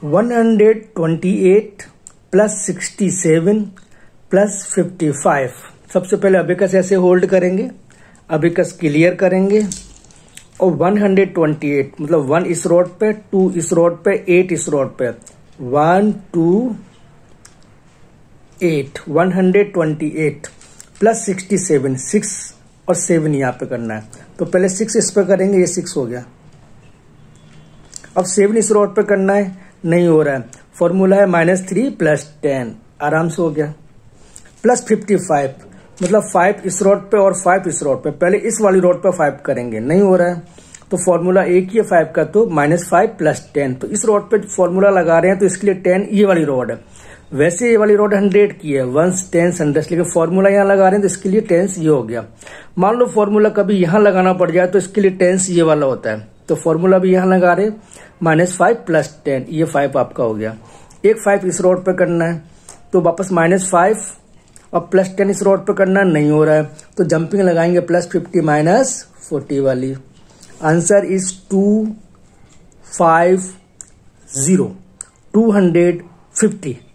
128 plus 67 plus 55। सबसे पहले abacus ऐसे होल्ड करेंगे, अबेकस क्लियर करेंगे और 128 मतलब 1 इस रोड पे, 2 इस रोड पे, 8 इस रोड पे, 1 2 8 128 प्लस 67, 6 और 7 यहाँ पे करना है। तो पहले 6 इस पे करेंगे, ये 6 हो गया। अब 7 इस रोड पे करना है, नहीं हो रहा है। फॉर्मूला है -3 प्लस 10, आराम से हो गया। प्लस 55 मतलब 5 इस रोड पे और 5 इस रोड पे, पहले इस वाली रोड पे 5 करेंगे, नहीं हो रहा है। तो फॉर्मूला एक ही है 5 का, तो -5 प्लस 10। तो इस रोड पे फॉर्मूला लगा रहे हैं तो इसके लिए 10 ये वाली रोड है, वैसे ये वाली रोड 100 की है, 1s 10s 100s, लेकिन फॉर्मूला यहाँ लगा रहे हैं तो इसके लिए 10s ये हो गया। मान लो फॉर्मूला कभी यहाँ लगाना पड़ जाए तो इसके लिए 10s ये वाला होता है। तो फॉर्मूला भी यहाँ लगा रहे -5 प्लस 10, ये 5 आपका हो गया। एक 5 इस रोड पे करना है तो वापस -5 और प्लस 10 इस रोड पे करना, नहीं हो रहा है। तो जंपिंग लगाएंगे +50 -40 वाली। Answer is 250, 250।